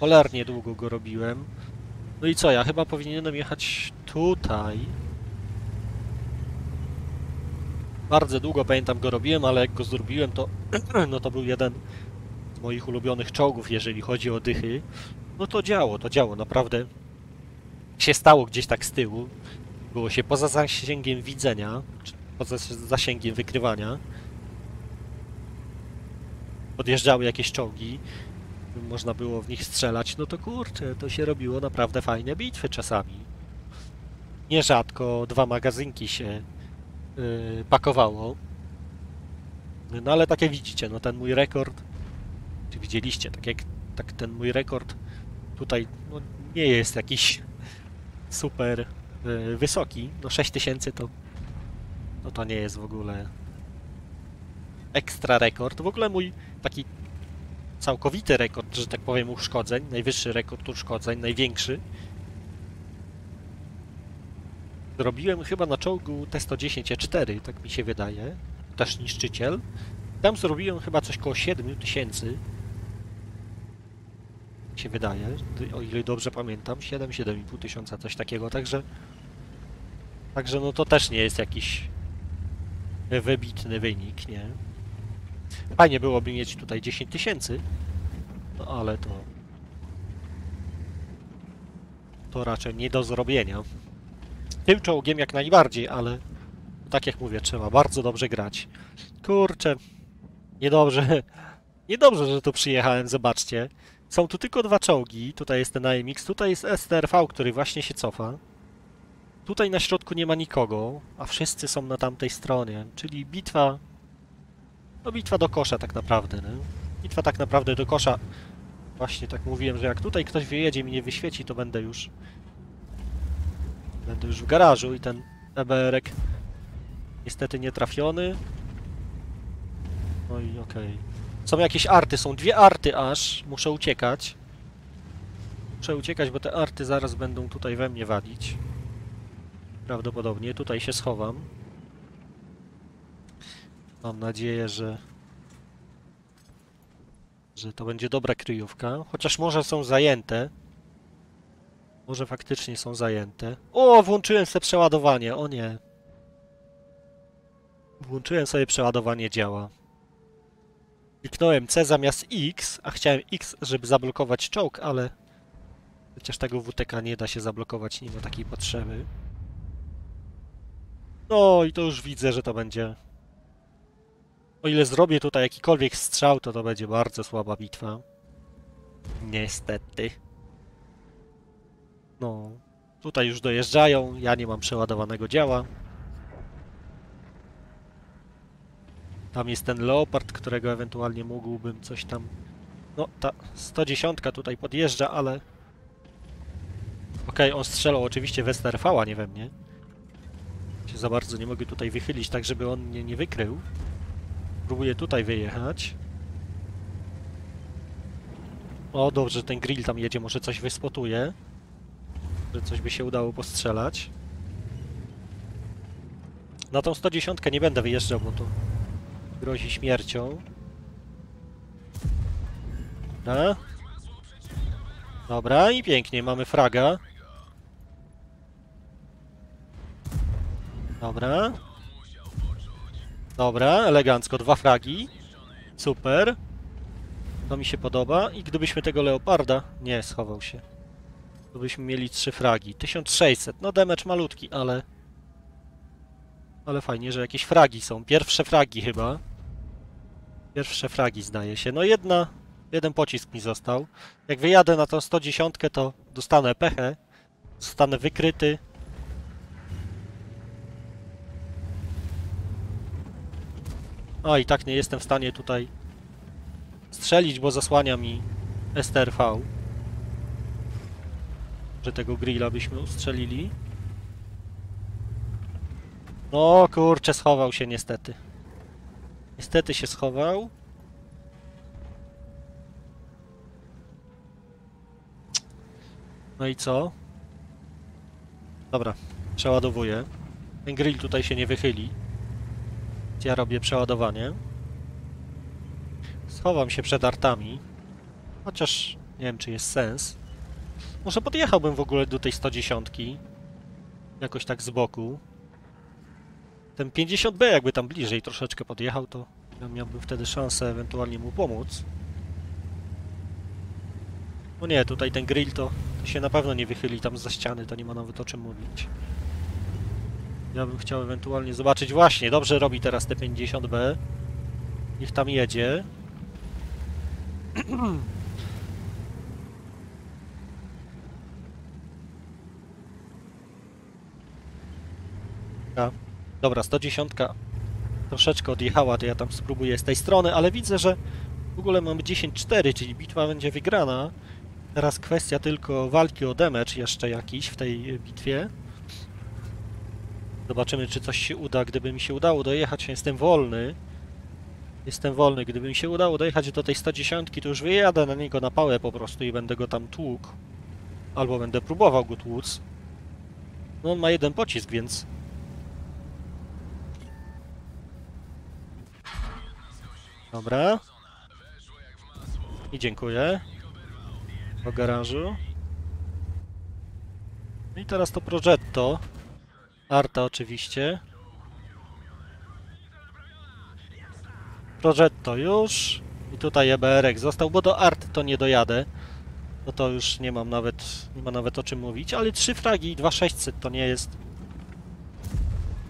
cholernie długo go robiłem. No i co, ja chyba powinienem jechać tutaj. Bardzo długo, pamiętam, go robiłem, ale jak go zrobiłem, to no to był jeden z moich ulubionych czołgów, jeżeli chodzi o dychy. No to działo, to działo, naprawdę się stało gdzieś tak z tyłu. Było się poza zasięgiem widzenia, czy poza zasięgiem wykrywania. Podjeżdżały jakieś czołgi, można było w nich strzelać, no to kurczę, to się robiło naprawdę fajne bitwy czasami. Nierzadko dwa magazynki się pakowało. No ale tak jak widzicie, no ten mój rekord, czy widzieliście, tak jak tak ten mój rekord tutaj no, nie jest jakiś super y, wysoki. No sześć tysięcy to, no, to nie jest w ogóle ekstra rekord. W ogóle mój taki całkowity rekord, że tak powiem, uszkodzeń, najwyższy rekord uszkodzeń, największy, zrobiłem chyba na czołgu T sto dziesięć E cztery, tak mi się wydaje, też niszczyciel. Tam zrobiłem chyba coś koło siedem tysięcy, się wydaje, o ile dobrze pamiętam, siedem, siedem i pół tysiąca, coś takiego, także także no to też nie jest jakiś wybitny wynik, nie? Fajnie byłoby mieć tutaj dziesięć tysięcy, no ale to to raczej nie do zrobienia. tył czołgiem jak najbardziej, ale tak jak mówię, trzeba bardzo dobrze grać. Kurczę, niedobrze, niedobrze, że tu przyjechałem, zobaczcie. Są tu tylko dwa czołgi, tutaj jest ten A M X, tutaj jest S T R V, który właśnie się cofa. Tutaj na środku nie ma nikogo, a wszyscy są na tamtej stronie, czyli bitwa... No bitwa do kosza tak naprawdę, nie? Bitwa tak naprawdę do kosza. Właśnie tak mówiłem, że jak tutaj ktoś wyjedzie i mnie wyświeci, to będę już... Będę już w garażu i ten E B R ek niestety nie trafiony. No i okej. Okay. Są jakieś arty, są dwie arty aż, muszę uciekać. Muszę uciekać, bo te arty zaraz będą tutaj we mnie walić. Prawdopodobnie, tutaj się schowam. Mam nadzieję, że... że to będzie dobra kryjówka, chociaż może są zajęte. Może faktycznie są zajęte. O, włączyłem sobie przeładowanie, o nie. Włączyłem sobie przeładowanie, działa. Kliknąłem C zamiast X, a chciałem X, żeby zablokować czołg, ale... Chociaż tego W T K nie da się zablokować, nie ma takiej potrzeby. No i to już widzę, że to będzie... O ile zrobię tutaj jakikolwiek strzał, to to będzie bardzo słaba bitwa. Niestety. No, tutaj już dojeżdżają, ja nie mam przeładowanego działa. Tam jest ten Leopard, którego ewentualnie mógłbym coś tam... No, ta sto dziesiątka tutaj podjeżdża, ale... Okej, on strzelał oczywiście w S R V-a, nie we mnie. Się za bardzo nie mogę tutaj wychylić, tak żeby on mnie nie wykrył. Próbuję tutaj wyjechać. O, dobrze, ten grill tam jedzie, może coś wyspotuje. Że coś by się udało postrzelać. Na tą sto dziesiątkę nie będę wyjeżdżał, bo to grozi śmiercią. Dobra. Dobra, i pięknie, mamy fraga. Dobra. Dobra, elegancko, dwa fragi. Super. To mi się podoba. I gdybyśmy tego Leoparda... Nie, schował się. Gdybyśmy mieli trzy fragi. tysiąc sześćset. No, damage malutki, ale... Ale fajnie, że jakieś fragi są. Pierwsze fragi chyba. Pierwsze fragi, zdaje się. No, jedna... Jeden pocisk mi został. Jak wyjadę na tą sto dziesiątkę, to dostanę pechę. Zostanę wykryty. A i tak nie jestem w stanie tutaj strzelić, bo zasłania mi S T R V. Że tego grilla byśmy ustrzelili. No kurczę, schował się niestety. Niestety się schował. No i co? Dobra, przeładowuję. Ten grill tutaj się nie wychyli. Ja robię przeładowanie. Schowam się przed artami. Chociaż nie wiem, czy jest sens. Może podjechałbym w ogóle do tej sto dziesiątki. Jakoś tak z boku. Ten pięćdziesiąt B jakby tam bliżej troszeczkę podjechał, to ja miałbym wtedy szansę ewentualnie mu pomóc. No nie, tutaj ten grill to, to się na pewno nie wychyli tam za ściany, to nie ma nawet o czym mówić. Ja bym chciał ewentualnie zobaczyć... Właśnie, dobrze robi teraz te pięćdziesiąt B. Niech tam jedzie. A, dobra, sto dziesiątka troszeczkę odjechała, to ja tam spróbuję z tej strony, ale widzę, że w ogóle mamy dziesięć cztery, czyli bitwa będzie wygrana. Teraz kwestia tylko walki o damage jeszcze jakiś w tej bitwie. Zobaczymy, czy coś się uda. Gdyby mi się udało dojechać, jestem wolny. Jestem wolny. Gdyby mi się udało dojechać do tej sto dziesiątki, to już wyjadę na niego na pałę po prostu i będę go tam tłukł. Albo będę próbował go tłuc. No on ma jeden pocisk, więc... Dobra. I dziękuję. Do garażu. I teraz to Progetto. Arta oczywiście. Progetto już. I tutaj E B R ek został, bo do Art to nie dojadę. No to już nie mam nawet, nie ma nawet o czym mówić, ale trzy fragi i dwa sześćset to nie jest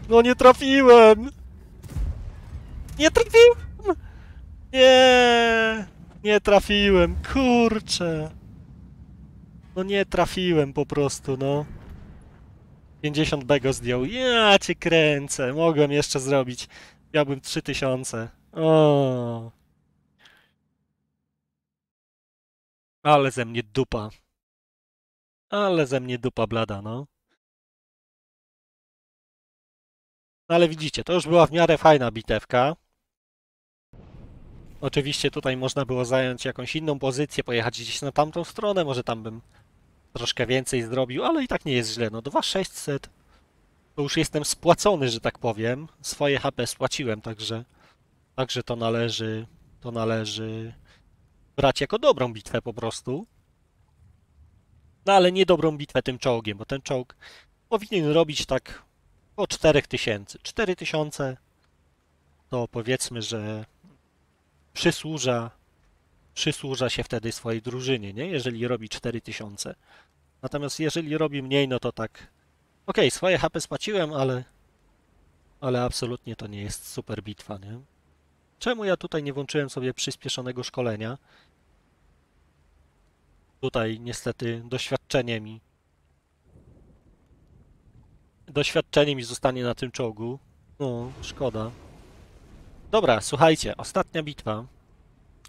No nie trafiłem! Nie trafiłem! Nie, nie trafiłem, kurczę! No nie trafiłem po prostu, no. pięćdziesiąt B go zdjął. Ja cię kręcę, mogłem jeszcze zrobić. Miałbym trzy tysiące. O. Ale ze mnie dupa. Ale ze mnie dupa blada, no. Ale widzicie, to już była w miarę fajna bitewka. Oczywiście tutaj można było zająć jakąś inną pozycję, pojechać gdzieś na tamtą stronę, może tam bym troszkę więcej zrobił, ale i tak nie jest źle. No dwa tysiące sześćset to już jestem spłacony, że tak powiem. Swoje H P spłaciłem, także, także to należy, to należy brać jako dobrą bitwę po prostu. No ale nie dobrą bitwę tym czołgiem, bo ten czołg powinien robić tak o cztery tysiące. cztery tysiące to powiedzmy, że przysłuża, przysłuża się wtedy swojej drużynie, nie? Jeżeli robi cztery tysiące. Natomiast jeżeli robi mniej, no to tak... Okej, okay, swoje H P spłaciłem, ale... Ale absolutnie to nie jest super bitwa, nie? Czemu ja tutaj nie włączyłem sobie przyspieszonego szkolenia? Tutaj niestety doświadczenie mi... Doświadczenie mi zostanie na tym czołgu. No, szkoda. Dobra, słuchajcie, ostatnia bitwa.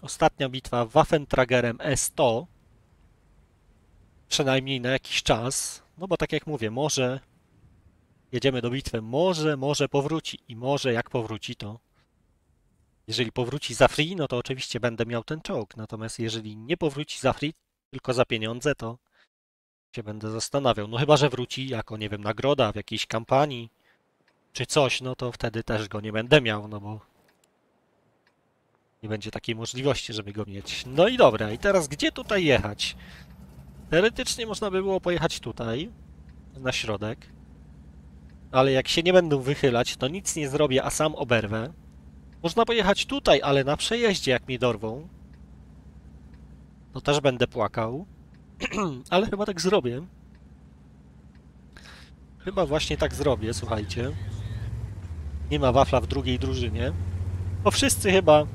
Ostatnia bitwa Waffentragerem E sto. Przynajmniej na jakiś czas. No bo tak jak mówię, może... Jedziemy do bitwy. Może, może powróci. I może jak powróci, to... Jeżeli powróci za free, no to oczywiście będę miał ten czołg. Natomiast jeżeli nie powróci za free, tylko za pieniądze, to... się będę zastanawiał. No chyba, że wróci jako, nie wiem, nagroda w jakiejś kampanii czy coś, no to wtedy też go nie będę miał, no bo nie będzie takiej możliwości, żeby go mieć. No i dobra, i teraz gdzie tutaj jechać? Teoretycznie można by było pojechać tutaj, na środek, ale jak się nie będą wychylać, to nic nie zrobię, a sam oberwę. Można pojechać tutaj, ale na przejeździe, jak mi dorwą, to też będę płakał. Ale chyba tak zrobię. Chyba właśnie tak zrobię, słuchajcie. Nie ma wafla w drugiej drużynie. Bo wszyscy chyba,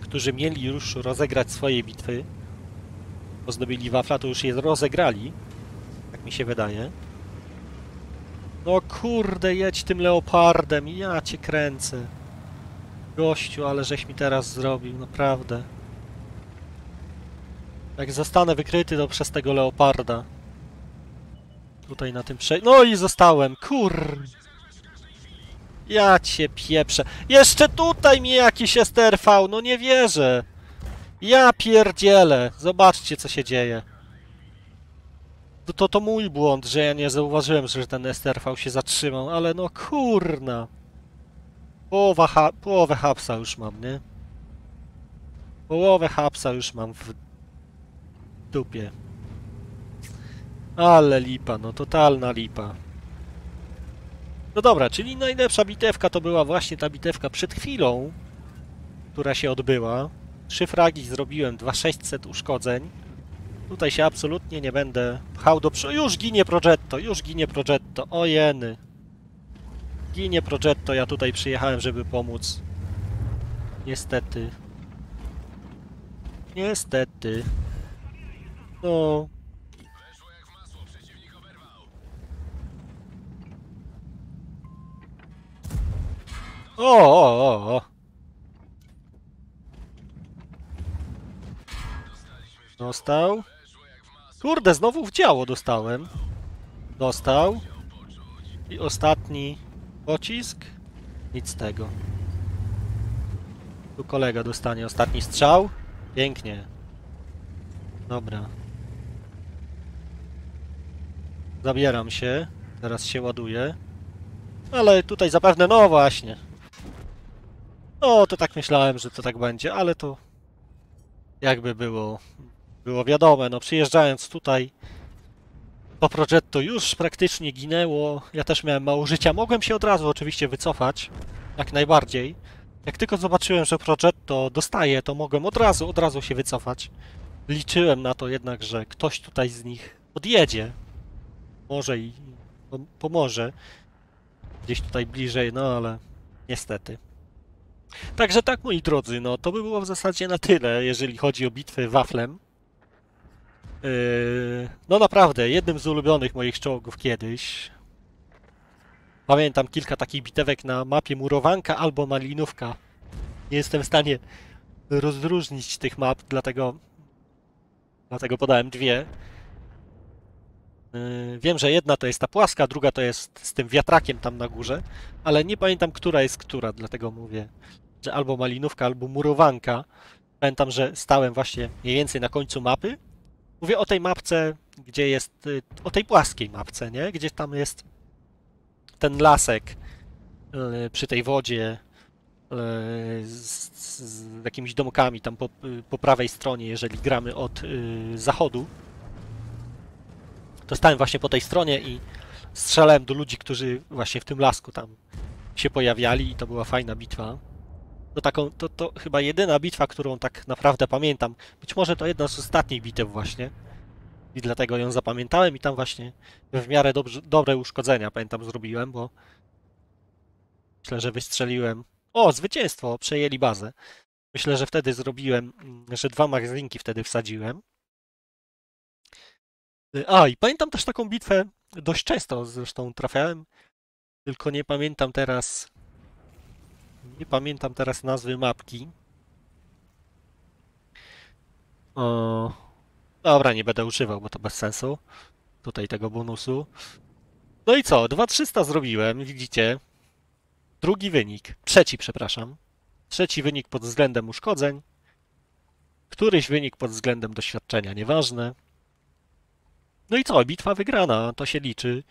którzy mieli już rozegrać swoje bitwy, bo zdobili wafla, to już je rozegrali. Tak mi się wydaje. No kurde, jedź tym leopardem, ja cię kręcę. Gościu, ale żeś mi teraz zrobił, naprawdę. Jak zostanę wykryty, to przez tego leoparda. Tutaj na tym prze... No i zostałem, kur... Ja cię pieprzę. Jeszcze tutaj mi jakiś S T R V, no nie wierzę. Ja pierdzielę. Zobaczcie, co się dzieje. To, to, to mój błąd, że ja nie zauważyłem, że ten S T R V się zatrzymał, ale no kurna. Połowa ha... Połowę hapsa już mam, nie? Połowę hapsa już mam w... dupie. Ale lipa, no totalna lipa. No dobra, czyli najlepsza bitewka to była właśnie ta bitewka przed chwilą, która się odbyła. Trzy fragi zrobiłem, dwa tysiące sześćset uszkodzeń. Tutaj się absolutnie nie będę pchał do przodu. Już ginie Progetto, już ginie Progetto, ojeny. Ginie Progetto, ja tutaj przyjechałem, żeby pomóc. Niestety. Niestety. No. Weszło jak w masło, przeciwnik oberwał. O, o, o, o. Dostał. Kurde, znowu w działo dostałem. Dostał. I ostatni pocisk. Nic z tego. Tu kolega dostanie ostatni strzał. Pięknie. Dobra. Zabieram się, teraz się ładuje. Ale tutaj zapewne, no właśnie. No to tak myślałem, że to tak będzie, ale to jakby było, było wiadome. No przyjeżdżając tutaj, po Progetto już praktycznie ginęło. Ja też miałem mało życia. Mogłem się od razu oczywiście wycofać, jak najbardziej. Jak tylko zobaczyłem, że Progetto dostaje, to mogłem od razu, od razu się wycofać. Liczyłem na to jednak, że ktoś tutaj z nich odjedzie. Może i pomoże. gdzieś tutaj bliżej, no ale niestety. Także tak, moi drodzy, no to by było w zasadzie na tyle, jeżeli chodzi o bitwy waflem. Yy, no naprawdę, jednym z ulubionych moich czołgów kiedyś. Pamiętam kilka takich bitewek na mapie Murowanka albo Malinówka. Nie jestem w stanie rozróżnić tych map, dlatego, dlatego podałem dwie. Yy, wiem, że jedna to jest ta płaska, druga to jest z tym wiatrakiem tam na górze, ale nie pamiętam, która jest która, dlatego mówię, że albo Malinówka, albo Murowanka. Pamiętam, że stałem właśnie mniej więcej na końcu mapy. Mówię o tej mapce, gdzie jest, o tej płaskiej mapce, nie? Gdzie tam jest ten lasek yy, przy tej wodzie yy, z, z jakimiś domkami tam po, po prawej stronie, jeżeli gramy od yy, zachodu. To stałem właśnie po tej stronie i strzelałem do ludzi, którzy właśnie w tym lasku tam się pojawiali i to była fajna bitwa. To, taką, to, to chyba jedyna bitwa, którą tak naprawdę pamiętam. Być może to jedna z ostatnich bitew właśnie. I dlatego ją zapamiętałem i tam właśnie w miarę dobrze, dobre uszkodzenia, pamiętam, zrobiłem, bo myślę, że wystrzeliłem... O, zwycięstwo! Przejęli bazę. Myślę, że wtedy zrobiłem, że dwa magazynki wtedy wsadziłem. A, i pamiętam też taką bitwę, dość często zresztą trafiałem, tylko nie pamiętam teraz... Nie pamiętam teraz nazwy mapki. O, dobra, nie będę używał, bo to bez sensu. Tutaj tego bonusu. No i co? dwa tysiące trzysta zrobiłem, widzicie. Drugi wynik. Trzeci, przepraszam. Trzeci wynik pod względem uszkodzeń. Któryś wynik pod względem doświadczenia, nieważne. No i co? Bitwa wygrana, to się liczy.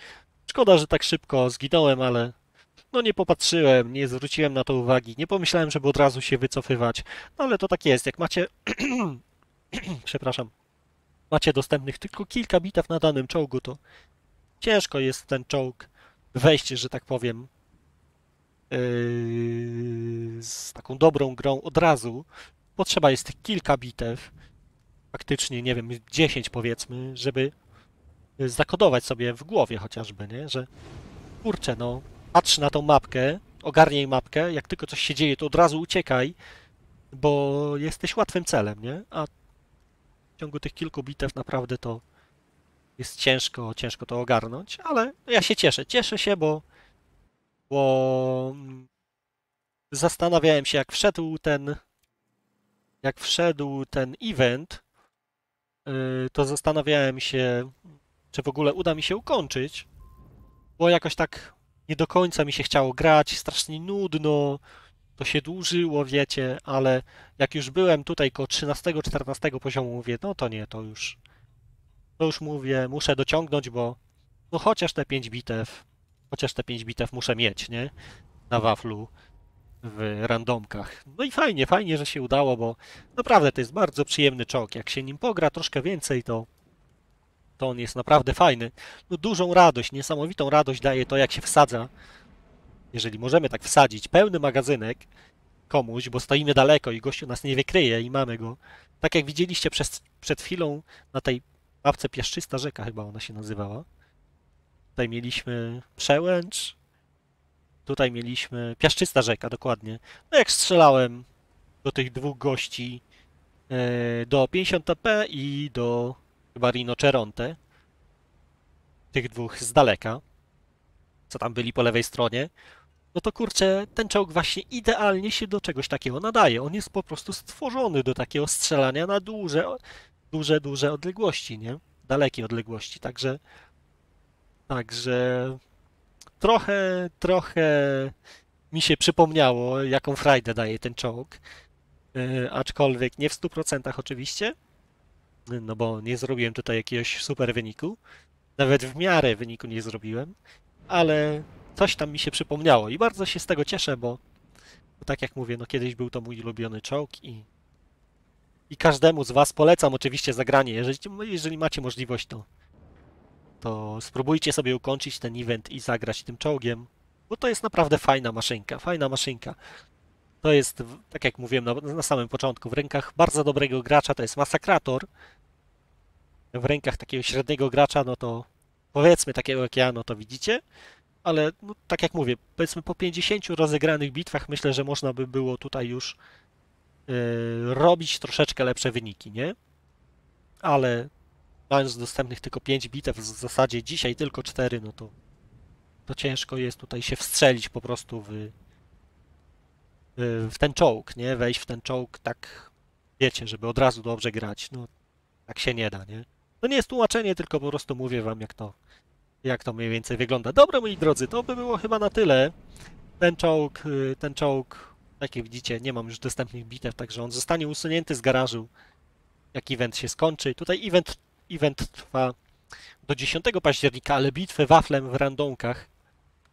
Szkoda, że tak szybko zginąłem, ale... No nie popatrzyłem, nie zwróciłem na to uwagi, nie pomyślałem, żeby od razu się wycofywać. No ale to tak jest, jak macie... Przepraszam. Macie dostępnych tylko kilka bitew na danym czołgu, to ciężko jest w ten czołg wejść, że tak powiem, yy, z taką dobrą grą od razu. Potrzeba jest kilka bitew, faktycznie, nie wiem, dziesięć powiedzmy, żeby zakodować sobie w głowie chociażby, nie? Że kurczę, no... Patrz na tą mapkę, ogarnij mapkę, jak tylko coś się dzieje, to od razu uciekaj, bo jesteś łatwym celem, nie? A w ciągu tych kilku bitew naprawdę to jest ciężko, ciężko to ogarnąć, ale ja się cieszę. Cieszę się, bo, bo zastanawiałem się, jak wszedł ten, jak wszedł ten event, to zastanawiałem się, czy w ogóle uda mi się ukończyć, bo jakoś tak nie do końca mi się chciało grać, strasznie nudno, to się dłużyło, wiecie, ale jak już byłem tutaj koło trzynastego, czternastego poziomu, mówię, no to nie, to już, to już mówię, muszę dociągnąć, bo no chociaż te pięć bitew, chociaż te pięć bitew muszę mieć, nie, na waflu w randomkach. No i fajnie, fajnie, że się udało, bo naprawdę to jest bardzo przyjemny czołg, jak się nim pogra troszkę więcej, to to on jest naprawdę fajny. No, dużą radość, niesamowitą radość daje to, jak się wsadza. Jeżeli możemy tak wsadzić pełny magazynek komuś, bo stoimy daleko i gościu nas nie wykryje i mamy go. Tak jak widzieliście przez, przed chwilą na tej mapce Piaszczysta Rzeka, chyba ona się nazywała. Tutaj mieliśmy Przełęcz. Tutaj mieliśmy Piaszczysta Rzeka, dokładnie. No jak strzelałem do tych dwóch gości, yy, do pięćdziesiąt A P i do... Barino Cheronte, tych dwóch z daleka, co tam byli po lewej stronie, no to kurczę, ten czołg właśnie idealnie się do czegoś takiego nadaje. On jest po prostu stworzony do takiego strzelania na duże, duże, duże odległości, nie? Dalekie odległości, także także trochę, trochę mi się przypomniało, jaką frajdę daje ten czołg, yy, aczkolwiek nie w stu procentach oczywiście, no bo nie zrobiłem tutaj jakiegoś super wyniku. Nawet w miarę wyniku nie zrobiłem, ale coś tam mi się przypomniało i bardzo się z tego cieszę, bo, bo tak jak mówię, no kiedyś był to mój ulubiony czołg i, i każdemu z Was polecam oczywiście zagranie. Jeżeli, jeżeli macie możliwość, to, to spróbujcie sobie ukończyć ten event i zagrać tym czołgiem, bo to jest naprawdę fajna maszynka, fajna maszynka. To jest, tak jak mówiłem na, na samym początku, w rękach bardzo dobrego gracza to jest masakrator. W rękach takiego średniego gracza, no to powiedzmy takiego jak ja, no to widzicie, ale no, tak jak mówię, powiedzmy po pięćdziesięciu rozegranych bitwach myślę, że można by było tutaj już yy, robić troszeczkę lepsze wyniki, nie? Ale mając dostępnych tylko pięć bitew, w zasadzie dzisiaj tylko cztery, no to, to ciężko jest tutaj się wstrzelić po prostu w, yy, w ten czołg, nie? Wejść w ten czołg tak, wiecie, żeby od razu dobrze grać, no tak się nie da, nie? To nie jest tłumaczenie, tylko po prostu mówię wam, jak to, jak to mniej więcej wygląda. Dobra, moi drodzy, to by było chyba na tyle. Ten czołg, ten czołg, jak widzicie, nie mam już dostępnych bitew, także on zostanie usunięty z garażu, jak event się skończy. Tutaj event, event trwa do dziesiątego października, ale bitwy waflem w randomkach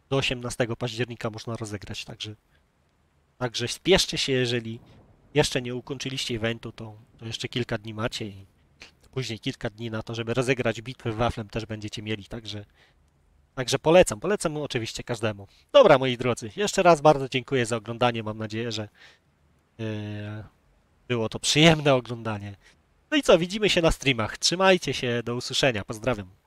do osiemnastego października można rozegrać, także, także spieszcie się, jeżeli jeszcze nie ukończyliście eventu, to, to jeszcze kilka dni macie i później kilka dni na to, żeby rozegrać bitwy waflem też będziecie mieli, także, także polecam, polecam oczywiście każdemu. Dobra, moi drodzy, jeszcze raz bardzo dziękuję za oglądanie, mam nadzieję, że yy, było to przyjemne oglądanie. No i co, widzimy się na streamach, trzymajcie się, do usłyszenia, pozdrawiam.